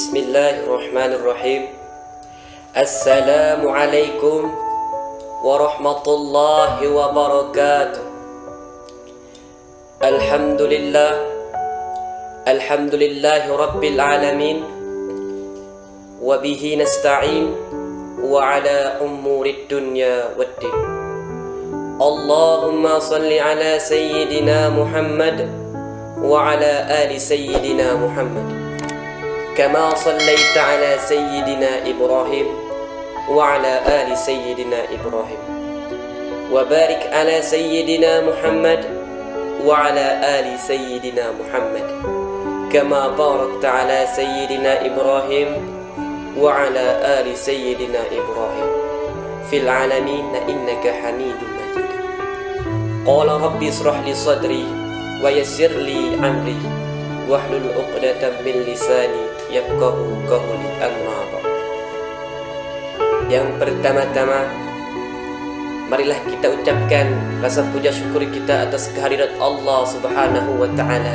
Bismillahirrahmanirrahim. Assalamualaikum warahmatullahi wabarakatuh. Alhamdulillah, alhamdulillahi rabbil alamin, wabihi nasta'in, wa ala umurid dunya waddin. Allahumma salli ala sayyidina Muhammad wa ala ali sayyidina Muhammad كما صليت على سيدنا إبراهيم وعلى آل سيدنا إبراهيم وبارك على سيدنا محمد وعلى آل سيدنا محمد كما باركت على سيدنا إبراهيم وعلى آل سيدنا إبراهيم في العالمين إنك حميد مجيد. قال ربي اشرح لي صدري ويسر لي أمري wahlul uqdatan min lisani yafqahu qawli. Yang pertama-tama, marilah kita ucapkan rasa puja syukur kita atas kehadirat Allah Subhanahu wa ta'ala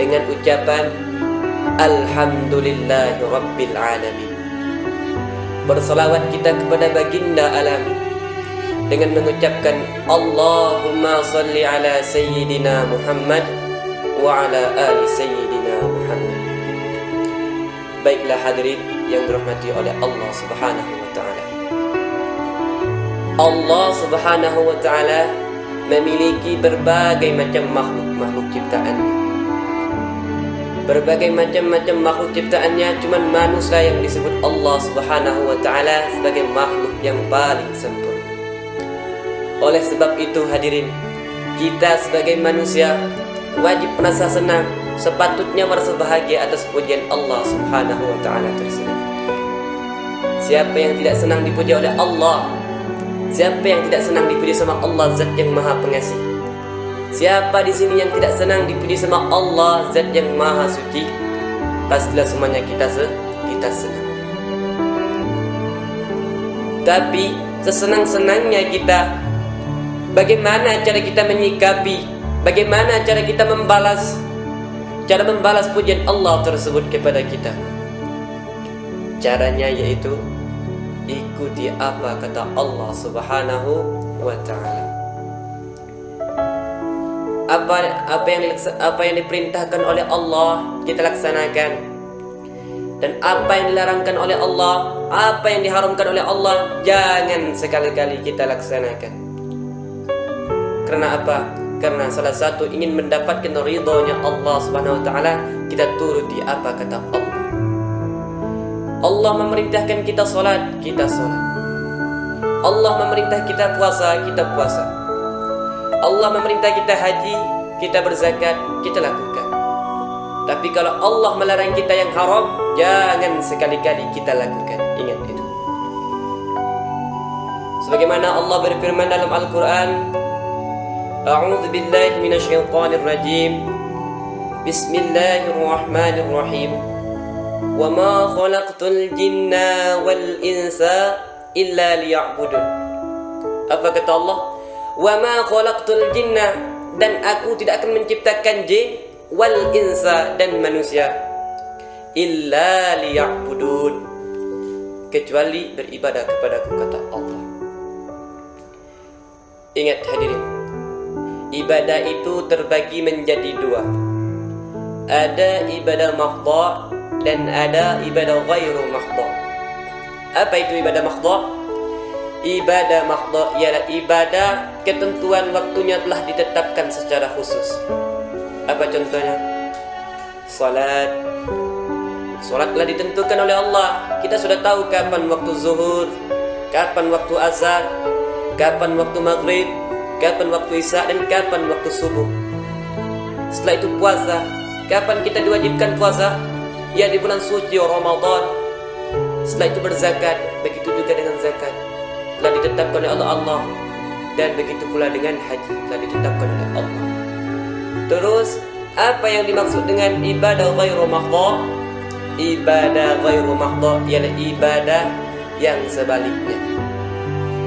dengan ucapan alhamdulillahirabbil alamin. Berselawat kita kepada baginda alam dengan mengucapkan Allahumma salli ala sayyidina Muhammad wa ala ali sayyidina Muhammad. Baiklah hadirin yang dirahmati oleh Allah Subhanahu wa ta'ala. Allah Subhanahu wa ta'ala memiliki berbagai macam makhluk ciptaannya. Berbagai macam makhluk ciptaannya, cuman manusia yang disebut Allah Subhanahu wa ta'ala sebagai makhluk yang paling sempurna. Oleh sebab itu hadirin, kita sebagai manusia wajib merasa senang, sepatutnya merasa bahagia atas pujian Allah Subhanahu wa ta'ala tersebut. Siapa yang tidak senang dipuji oleh Allah? Siapa yang tidak senang dipuji sama Allah Zat yang Maha Pengasih? Siapa di sini yang tidak senang dipuji sama Allah Zat yang Maha Suci? Pastilah semuanya kita senang. Tapi sesenang-senangnya kita, bagaimana cara kita menyikapi? Bagaimana cara kita membalas pujian Allah tersebut kepada kita? Caranya yaitu ikuti apa kata Allah Subhanahu wa ta'ala. Apa yang diperintahkan oleh Allah kita laksanakan, dan apa yang dilarangkan oleh Allah, apa yang diharamkan oleh Allah jangan sekali-kali kita laksanakan. Karena apa? Karena salah satu ingin mendapatkan ridhonya Allah Subhanahu wa ta'ala, kita turuti apa kata Allah. Allah memerintahkan kita salat, kita salat. Allah memerintah kita puasa, kita puasa. Allah memerintah kita haji, kita berzakat, kita lakukan. Tapi kalau Allah melarang kita yang haram, jangan sekali-kali kita lakukan. Ingat itu. Sebagaimana Allah berfirman dalam Al-Quran, أعوذ بالله من الشيطان الرجيم بسم الله الرحمن الرحيم وما خلقت الجن والإنس إلا ليعبدون. Apa kata Allah? وما خلقت الجن, dan aku tidak akan menciptakan jin, wal insa, dan manusia, إلا ليعبدون, kecuali beribadah kepadaku, kata Allah. Ingat hadirin, ibadah itu terbagi menjadi dua. Ada ibadah mahdha' dan ada ibadah ghairu mahdha'. Apa itu ibadah mahdha'? Ibadah mahdha' ialah ibadah ketentuan waktunya telah ditetapkan secara khusus. Apa contohnya? Salat. Salat telah ditentukan oleh Allah. Kita sudah tahu kapan waktu zuhur, kapan waktu azhar, kapan waktu maghrib, kapan waktu isya, dan kapan waktu subuh. Setelah itu puasa. Kapan kita diwajibkan puasa? Ya, di bulan suci Ramadan. Setelah itu berzakat. Begitu juga dengan zakat, telah ditetapkan oleh Allah. Dan begitu pula dengan haji, telah ditetapkan oleh Allah. Terus, apa yang dimaksud dengan ibadah ghairu mahdha'? Ibadah ghairu mahdha' ialah ibadah yang sebaliknya.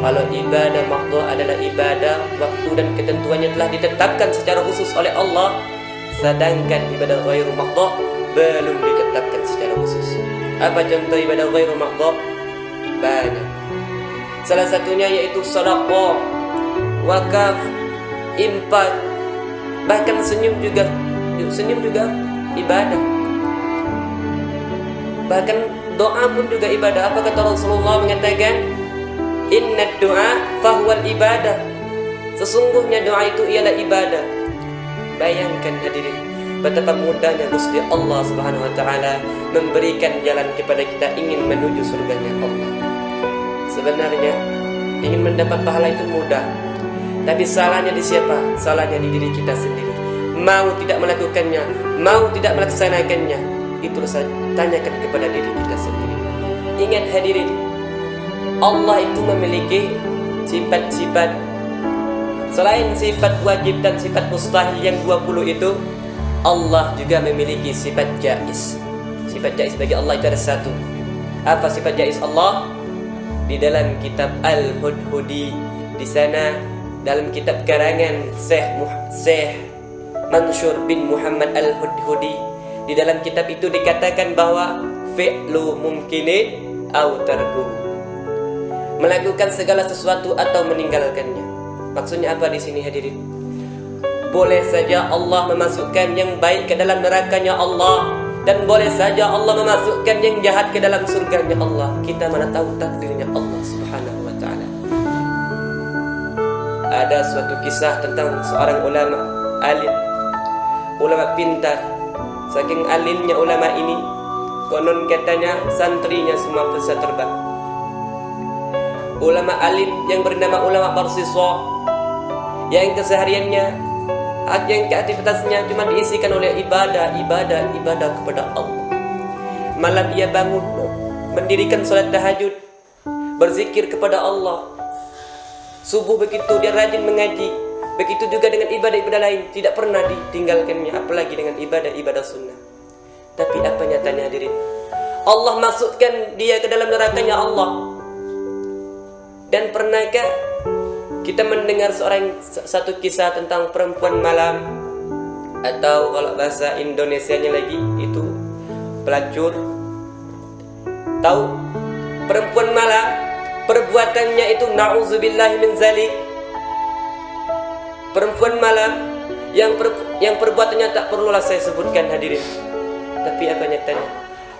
Kalau ibadah mahdha' adalah ibadah waktu dan ketentuannya telah ditetapkan secara khusus oleh Allah, sedangkan ibadah ghairu mahdha' belum ditetapkan secara khusus. Apa contoh ibadah ghairul maghdub? Banyak. Salah satunya yaitu sedekah, wakaf, infak, bahkan senyum juga. Senyum juga ibadah. Bahkan doa pun juga ibadah. Apa kata Rasulullah mengatakan, "Inna doa fahuwal ibadah." Sesungguhnya doa itu ialah ibadah. Bayangkan hadirin, betapa mudahnya Gusti Allah Subhanahu wa taala memberikan jalan kepada kita ingin menuju surganya Allah. Sebenarnya ingin mendapat pahala itu mudah. Tapi salahnya di siapa? Salahnya di diri kita sendiri. Mau tidak melakukannya, mau tidak melaksanakannya, itu saja tanyakan kepada diri kita sendiri. Ingat hadirin, Allah itu memiliki sifat-sifat. Selain sifat wajib dan sifat mustahil yang 20 itu, Allah juga memiliki sifat jais. Sifat jais bagi Allah itu ada satu. Apa sifat jais Allah? Di dalam kitab Al-Hudhudi, di sana dalam kitab karangan Syekh Mansur bin Muhammad Al-Hudhudi, di dalam kitab itu dikatakan bahwa fi'lu mumkinin au tarku, melakukan segala sesuatu atau meninggalkannya. Maksudnya apa di sini hadirin? Boleh saja Allah memasukkan yang baik ke dalam nerakanya Allah, dan boleh saja Allah memasukkan yang jahat ke dalam surganya Allah. Kita mana tahu takdirnya Allah Subhanahu wa ta'ala. Ada suatu kisah tentang seorang ulama alim, ulama pintar. Saking alimnya ulama ini, konon katanya santrinya semua bisa terbang. Ulama alim yang bernama ulama Barsiswa, yang kesehariannya, yang keaktivitasnya cuma diisikan oleh ibadah kepada Allah. Malam ia bangun, mendirikan sholat tahajud, berzikir kepada Allah. Subuh begitu dia rajin mengaji. Begitu juga dengan ibadah-ibadah lain, tidak pernah ditinggalkannya, apalagi dengan ibadah-ibadah sunnah. Tapi apa nyatanya hadirin? Allah masukkan dia ke dalam nerakanya Allah. Dan pernahkah kita mendengar satu kisah tentang perempuan malam, atau kalau bahasa Indonesianya lagi itu pelacur. Tahu perempuan malam perbuatannya itu na'udzubillahi min zalik. Perempuan malam yang perbuatannya tak perlulah saya sebutkan hadirin. Tapi apa nyatanya?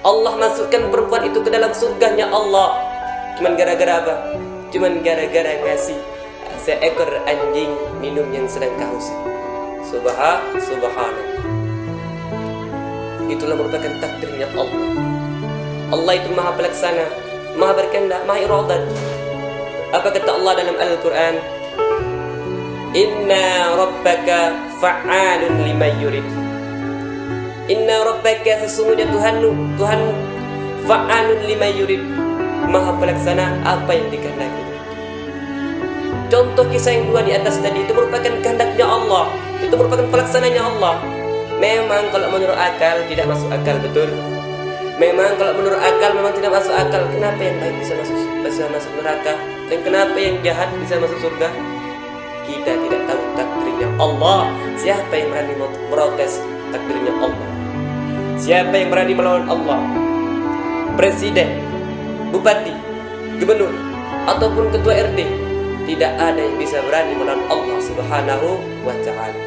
Allah masukkan perempuan itu ke dalam surganya Allah. Cuman gara-gara apa? Cuman gara-gara ngasih seekor anjing minum yang sedang haus. Subhanallah. Itulah merupakan takdirnya Allah. Allah itu maha pelaksana, maha berkehendak, maha iradat. Apa kata Allah dalam Al-Quran? Inna rabbaka fa'alun lima yurid. Inna rabbaka, sesungguhnya Tuhanmu fa'alun lima yurid, maha pelaksana apa yang dikehendaki. Contoh kisah yang dua di atas tadi itu merupakan kehendaknya Allah, itu merupakan pelaksananya Allah. Memang kalau menurut akal tidak masuk akal, betul. Memang kalau menurut akal memang tidak masuk akal. Kenapa yang baik bisa masuk neraka, dan kenapa yang jahat bisa masuk surga? Kita tidak tahu takdirnya Allah. Siapa yang berani protes takdirnya Allah? Siapa yang berani melawan Allah? Presiden, bupati, gubernur, ataupun ketua RT, tidak ada yang bisa berani melawan Allah Subhanahu wa ta'ala.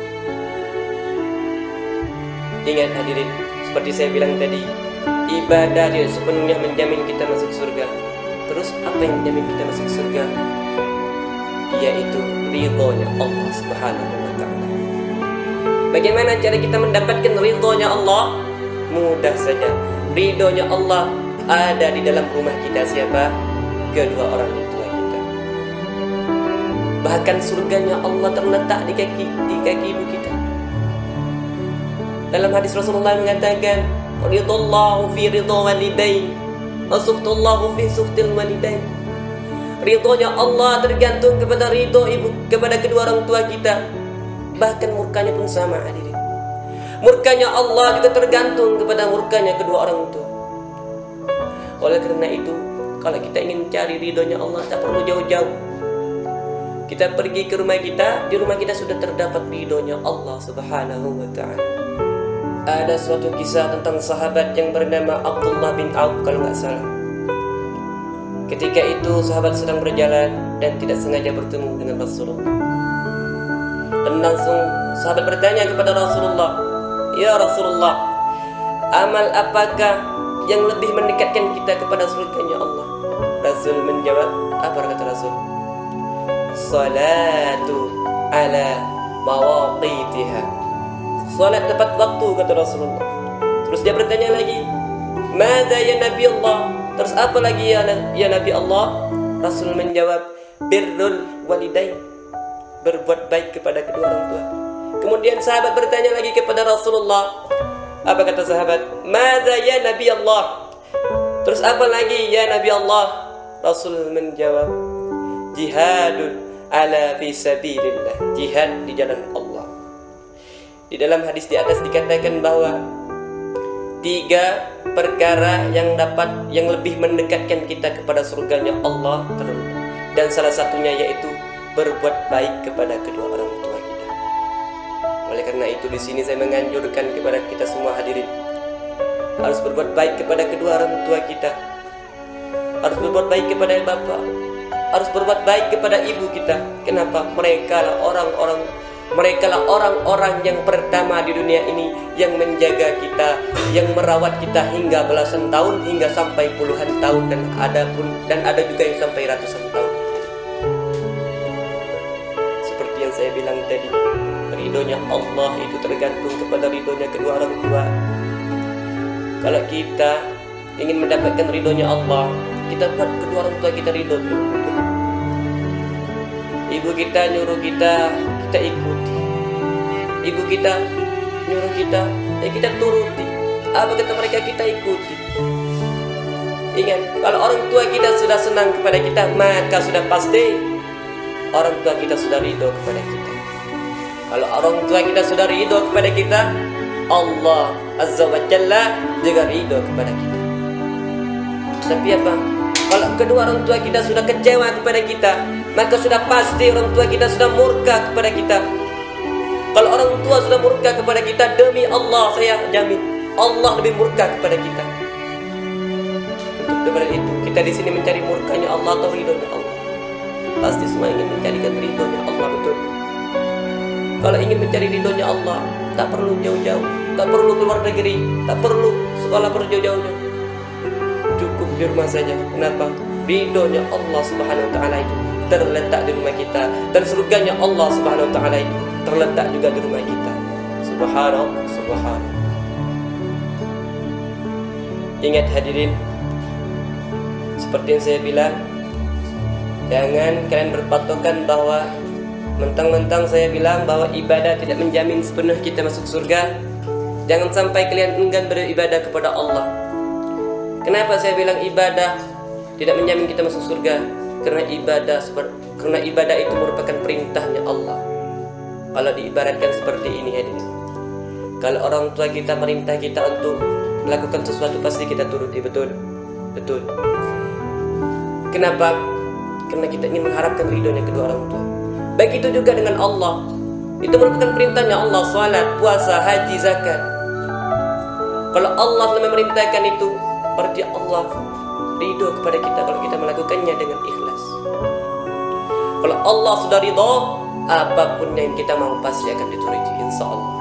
Ingat hadirin, seperti saya bilang tadi, ibadah yang sepenuhnya menjamin kita masuk surga. Terus apa yang menjamin kita masuk surga? Yaitu ridhonya Allah Subhanahu wa ta'ala. Bagaimana cara kita mendapatkan ridhonya Allah? Mudah saja. Ridhonya Allah ada di dalam rumah kita. Siapa? Kedua orang itu. Bahkan surganya Allah terletak di kaki ibu kita. Dalam hadis Rasulullah mengatakan, "Ridallahu fi ridha walidain, wa sukhtullahu fi sukhtil walidain." Ridhonya Allah tergantung kepada ridho ibu, kepada kedua orang tua kita. Bahkan murkanya pun sama hadirin. Murkanya Allah juga tergantung kepada murkanya kedua orang tua. Oleh karena itu, kalau kita ingin cari ridhonya Allah, tak perlu jauh-jauh. Kita pergi ke rumah kita, di rumah kita sudah terdapat ridhonya Allah Subhanahu wa ta'ala. ada suatu kisah tentang sahabat yang bernama Abdullah bin Auf kalau nggak salah. Ketika itu sahabat sedang berjalan dan tidak sengaja bertemu dengan Rasulullah. Dan langsung sahabat bertanya kepada Rasulullah, "Ya Rasulullah, amal apakah yang lebih mendekatkan kita kepada surganya Allah?" Rasul menjawab, apa kata Rasul? Salatu ala mawaqitiha. Salat tepat waktu, kata Rasulullah. Terus dia bertanya lagi, "Madza ya Nabi Allah?" Terus apa lagi ya Nabi Allah? Rasul menjawab, "Birrul walidain." Berbuat baik kepada kedua orang tua. Kemudian sahabat bertanya lagi kepada Rasulullah. Apa kata sahabat? "Madza ya Nabi Allah?" Terus apa lagi ya Nabi Allah? Rasul menjawab, "Jihadun ala fi sabilillah." Jihad di jalan Allah. Di dalam hadis di atas dikatakan bahwa tiga perkara yang lebih mendekatkan kita kepada surganya Allah, dan salah satunya yaitu berbuat baik kepada kedua orang tua. Oleh karena itu di sini saya menganjurkan kepada kita semua hadirin harus berbuat baik kepada kedua orang tua kita, harus berbuat baik kepada bapak, harus berbuat baik kepada ibu kita. Kenapa? Mereka lah orang-orang yang pertama di dunia ini yang menjaga kita, yang merawat kita hingga belasan tahun, hingga sampai puluhan tahun, dan ada juga yang sampai ratusan tahun. Seperti yang saya bilang tadi, ridhonya Allah itu tergantung kepada ridhonya kedua orang tua. Kalau kita ingin mendapatkan ridhonya Allah, kita buat kedua orang tua kita ridho dulu. Ibu kita nyuruh kita, kita ikuti. Ibu kita nyuruh kita, ya kita turuti. Apa kata mereka, kita ikuti. Ingat, kalau orang tua kita sudah senang kepada kita, maka sudah pasti orang tua kita sudah ridho kepada kita. Kalau orang tua kita sudah ridho kepada kita, Allah Azza wa Jalla juga ridho kepada kita. Tapi apa? Kalau kedua orang tua kita sudah kecewa kepada kita, maka sudah pasti orang tua kita sudah murka kepada kita. Kalau orang tua sudah murka kepada kita, demi Allah saya jamin, Allah lebih murka kepada kita. Untuk daripada itu, kita di sini mencari murkanya Allah atau ridhonya Allah. Pasti semua ingin mencarikan ridhonya Allah, betul. Kalau ingin mencari ridhonya Allah, tak perlu jauh-jauh, tak perlu keluar negeri, tak perlu sekolah berjauh-jauh, cukup di rumah saja. Kenapa? Ridhonya Allah Subhanahu wa Ta'ala itu terletak di rumah kita, dan surganya Allah Subhanahu wa Ta'ala itu terletak juga di rumah kita. Subhanallah, subhanallah. Ingat hadirin, seperti yang saya bilang, jangan kalian berpatokan bahwa mentang-mentang saya bilang bahwa ibadah tidak menjamin sepenuh kita masuk surga, jangan sampai kalian enggan beribadah kepada Allah. Kenapa saya bilang ibadah tidak menjamin kita masuk surga? Karena ibadah itu merupakan perintahnya Allah. Kalau diibaratkan seperti ini hadirin, kalau orang tua kita merintah kita untuk melakukan sesuatu, pasti kita turuti, betul? Betul. Kenapa? Karena kita ingin mengharapkan ridhonya kedua orang tua. Begitu juga dengan Allah, itu merupakan perintahnya Allah, salat, puasa, haji, zakat. Kalau Allah telah memerintahkan itu, berarti Allah ridho kepada kita kalau kita melakukannya dengan ikhlas. Kalau Allah sudah ridho, apapun yang kita mau pasti akan dituruti, insya Allah.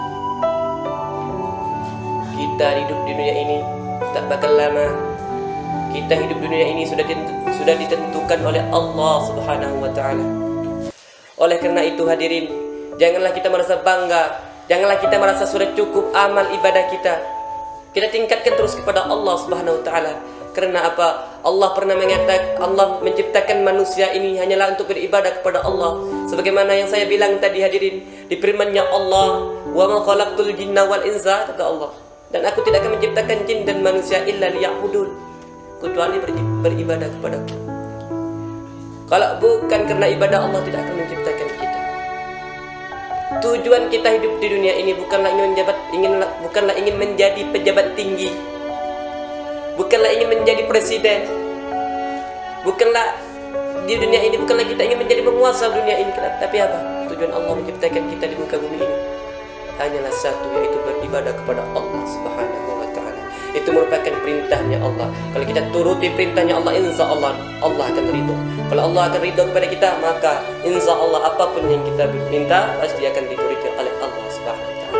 Kita hidup di dunia ini tak bakal lama. Kita hidup di dunia ini sudah ditentukan oleh Allah Subhanahu wa Ta'ala. Oleh karena itu hadirin, janganlah kita merasa bangga, janganlah kita merasa sudah cukup amal ibadah kita. Kita tingkatkan terus kepada Allah Subhanahu wa Ta'ala. Karena apa? Allah pernah mengatakan, Allah menciptakan manusia ini hanyalah untuk beribadah kepada Allah. Sebagaimana yang saya bilang tadi hadirin, di firman-Nya Allah, "Wa ma khalaqtul jinna wal insa," kata Allah. Dan aku tidak akan menciptakan jin dan manusia illa liya'budun, kecuali beribadah kepada-Ku. Kalau bukan karena ibadah, Allah tidak akan menciptakan kita. Tujuan kita hidup di dunia ini bukanlah ingin menjadi pejabat tinggi, bukanlah ingin menjadi presiden, bukanlah di dunia ini bukanlah kita ingin menjadi penguasa dunia ini. Tapi apa? Tujuan Allah menciptakan kita di muka bumi ini hanyalah satu, yaitu beribadah kepada Allah Subhanahu wa Ta'ala. Itu merupakan perintahnya Allah. Kalau kita turuti perintahnya Allah, insya Allah Allah akan ridho. Kalau Allah akan ridho kepada kita, maka insya Allah apapun yang kita minta pasti akan diberikan oleh Allah Subhanahu wa Ta'ala.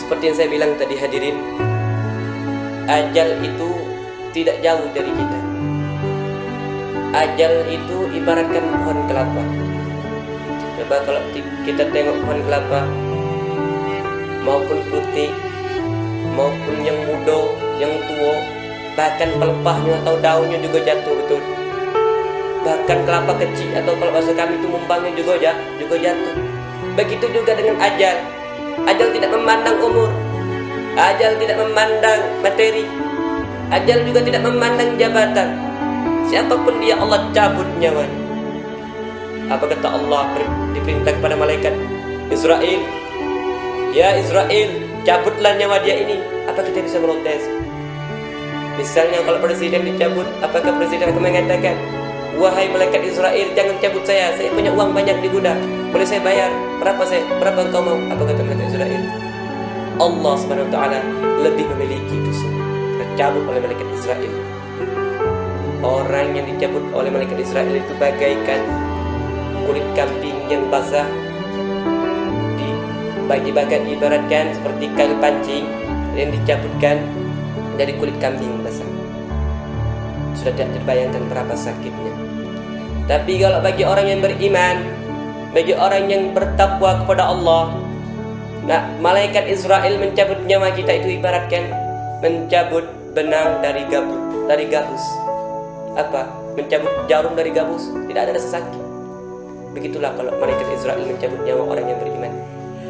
Seperti yang saya bilang tadi hadirin, ajal itu tidak jauh dari kita. Ajal itu ibaratkan pohon kelapa. Coba kalau kita tengok pohon kelapa, maupun putih, maupun yang muda, yang tua, bahkan pelepahnya atau daunnya juga jatuh, betul. Bahkan kelapa kecil atau kalau bahasa kami itu tumbangnya juga jatuh. Begitu juga dengan ajal. Ajal tidak memandang umur, ajal tidak memandang materi, ajal juga tidak memandang jabatan. Siapapun dia, Allah cabut nyawa. Apa kata Allah diperintah kepada malaikat Israel, ya Israel, cabutlah nyawa dia ini. Apa kita bisa protes? Misalnya kalau presiden dicabut, apakah presiden akan mengatakan, wahai malaikat Israel, jangan cabut saya punya uang banyak di gudang, boleh saya bayar? Berapa engkau mau? Apa kata malaikat Israel? Allah SWT lebih memiliki itu semua. Tercabut oleh malaikat Israel. Orang yang dicabut oleh malaikat Israel itu bagaikan kulit kambing yang basah dibagi-bagikan, ibaratkan seperti kail pancing yang dicabutkan dari kulit kambing basah. Sudah tidak terbayangkan berapa sakitnya. Tapi kalau bagi orang yang beriman, bagi orang yang bertakwa kepada Allah, nah, malaikat Israel mencabut nyawa kita itu ibaratkan mencabut benang dari gabus. Apa? Mencabut jarum dari gabus. Tidak ada rasa sakit. Begitulah kalau malaikat Israel mencabut nyawa orang yang beriman.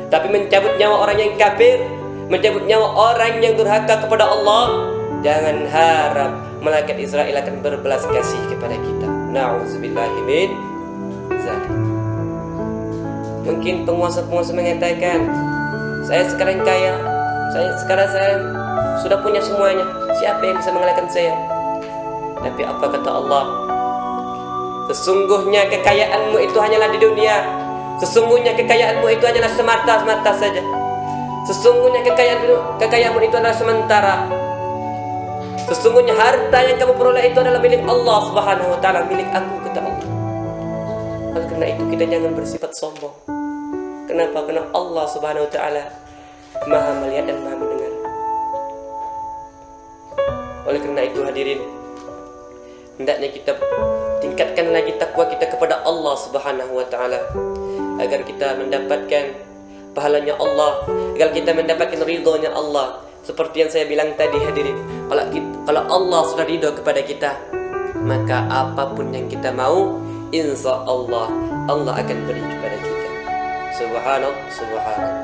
Tapi mencabut nyawa orang yang kafir, mencabut nyawa orang yang durhaka kepada Allah, jangan harap malaikat Israel akan berbelas kasih kepada kita. Na'udzubillahi min zalim. Mungkin penguasa-penguasa mengatakan, saya sekarang kaya, saya sudah punya semuanya, siapa yang bisa mengalahkan saya? Tapi apa kata Allah? Sesungguhnya kekayaanmu itu hanyalah di dunia. Sesungguhnya kekayaanmu itu hanyalah semata-mata saja. Sesungguhnya kekayaanmu itu adalah sementara. Sesungguhnya harta yang kamu peroleh itu adalah milik Allah Subhanahu wa Ta'ala, milik aku, kata Allah. Oleh karena itu kita jangan bersifat sombong. Kenapa? Karena Allah Subhanahu wa Ta'ala Maha melihat dan Maha mendengar. Oleh karena itu hadirin, hendaknya kita tingkatkan lagi takwa kita kepada Allah Subhanahu wa Ta'ala, agar kita mendapatkan pahalanya Allah, agar kita mendapatkan ridhonya Allah. Seperti yang saya bilang tadi hadirin, kalau Allah sudah ridho kepada kita, maka apapun yang kita mau, insya Allah Allah akan beri kepada kita. Subhanallah.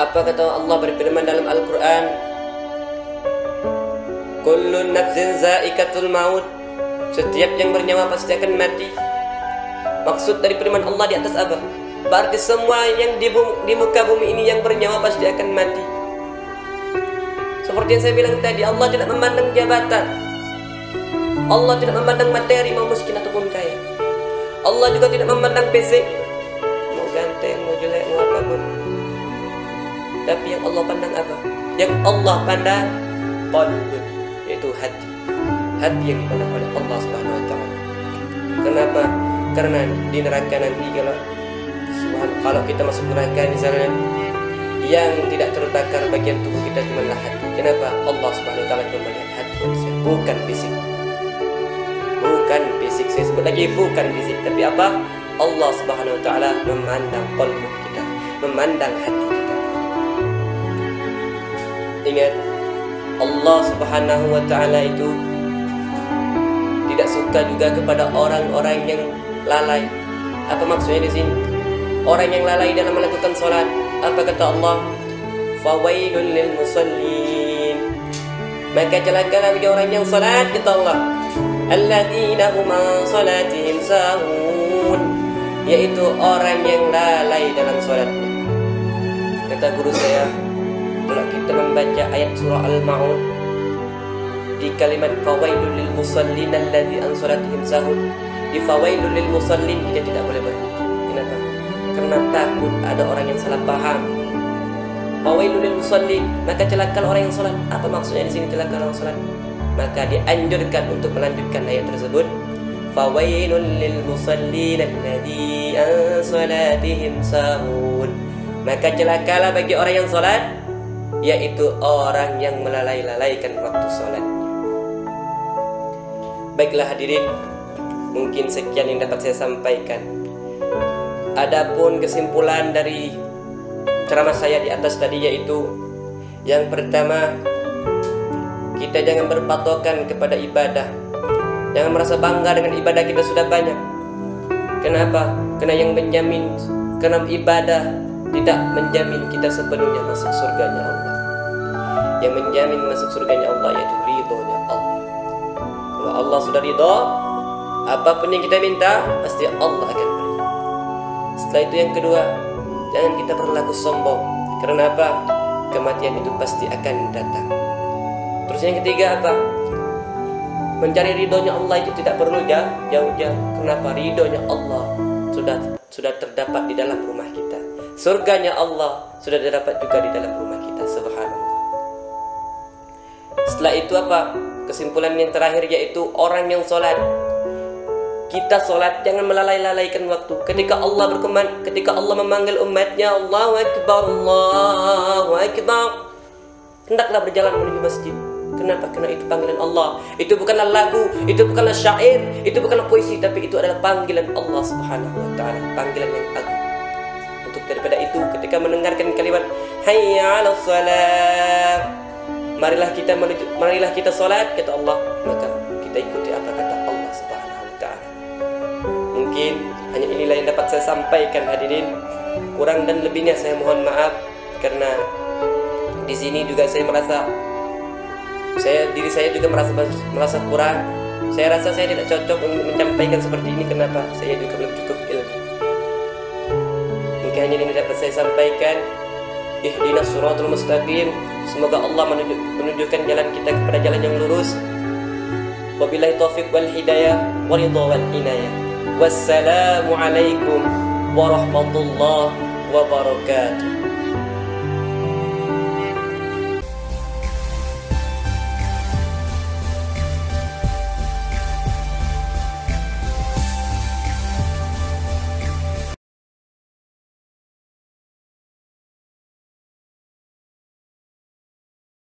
Apa kata Allah berfirman dalam Al-Quran? Kullu nafsin za'ikatul maut. Setiap yang bernyawa pasti akan mati. Maksud dari firman Allah di atas apa? Berarti semua yang di muka bumi ini yang bernyawa pasti akan mati. Seperti yang saya bilang tadi, Allah tidak memandang jabatan, Allah tidak memandang materi, mau miskin ataupun kaya. Allah juga tidak memandang fisik, mau ganteng, mau jelek, mau apapun. Tapi yang Allah pandang apa? Yang Allah pandang qalbun, yaitu hati. Hati yang dipandang oleh Allah Subhanahu wa Ta'ala. Kenapa? Karena di neraka nanti kalau kita masuk neraka, misalnya yang tidak terbakar bagian tubuh kita cuma hati. Kenapa? Allah Subhanahu wa Ta'ala cuma melihat hati manusia, bukan fisik. Bukan fisik, saya sebut lagi bukan fisik, tapi apa? Allah Subhanahu wa Ta'ala memandang qalbu kita, memandang hati kita. Ingat, Allah Subhanahu wa Ta'ala itu tidak suka juga kepada orang-orang yang lalai. Apa maksudnya di sini? Orang yang lalai dalam melakukan salat. Apa kata Allah? Fawailul lil musallin. Maka celakalah bagi orang yang salat, kata Allah. Alladzina hum an salatihim sahun, yaitu orang yang lalai dalam salatnya. Kata guru saya, kalau kita membaca ayat surah Al-Maun di kalimat fawailul lil musallin alladzina an salatihim sahun, di fawailul lil musallin kita tidak boleh berhenti. Kenapa? karena takut ada orang yang salah paham. Fawailul lil musalli, maka celakalah orang yang salat. Apa maksudnya di sini celakalah orang salat? Maka dianjurkan untuk melanjutkan ayat tersebut. Fawailul lil musallin alladzi an salatihim sahun. Maka celakalah bagi orang yang salat, yaitu orang yang melalai-lalaikan waktu salatnya. Baiklah hadirin, mungkin sekian yang dapat saya sampaikan. Adapun kesimpulan dari ceramah saya di atas tadi yaitu, yang pertama, kita jangan berpatokan kepada ibadah. Jangan merasa bangga dengan ibadah kita sudah banyak. Kenapa? Karena yang menjamin, karena ibadah tidak menjamin kita sepenuhnya masuk surganya Allah. Yang menjamin masuk surganya Allah yaitu ridhonya Allah. Kalau Allah sudah ridho, apapun yang kita minta pasti Allah akan beri. Setelah itu yang kedua, jangan kita berlaku sombong. Karena apa? Kematian itu pasti akan datang. Terus yang ketiga apa? Mencari ridhonya Allah itu tidak perlu jauh-jauh. Kenapa? Ridhonya Allah sudah terdapat di dalam rumah kita. Surganya Allah sudah terdapat juga di dalam rumah kita. Subhanallah. Setelah itu apa? Kesimpulan yang terakhir yaitu orang yang sholat. Kita sholat jangan melalai-lalaikan waktu. Ketika Allah berkeman, ketika Allah memanggil umatnya, Allahu Akbar, Allahu Akbar, hendaklah berjalan menuju masjid. Kenapa? Karena itu panggilan Allah. Itu bukanlah lagu, itu bukanlah syair, itu bukanlah puisi, tapi itu adalah panggilan Allah Subhanahu wa ta'ala, panggilan yang agung. Untuk daripada itu, ketika mendengarkan kalimat hayya 'alas salat, marilah kita sholat, kata Allah, maka kita ikuti apa kata Allah Subhanahu. Mungkin hanya inilah yang dapat saya sampaikan hadirin. Kurang dan lebihnya saya mohon maaf, karena di sini juga saya merasa diri saya juga merasa kurang. Saya rasa saya tidak cocok untuk menyampaikan seperti ini. Kenapa? Saya juga belum cukup ilmu. Mungkin hanya ini dapat saya sampaikan. Ihdinas siratal mustaqim. Semoga Allah menunjukkan jalan kita kepada jalan yang lurus. Wabillahi taufiq wal hidayah wa ridha wal inayah. Wassalamualaikum warahmatullahi wabarakatuh.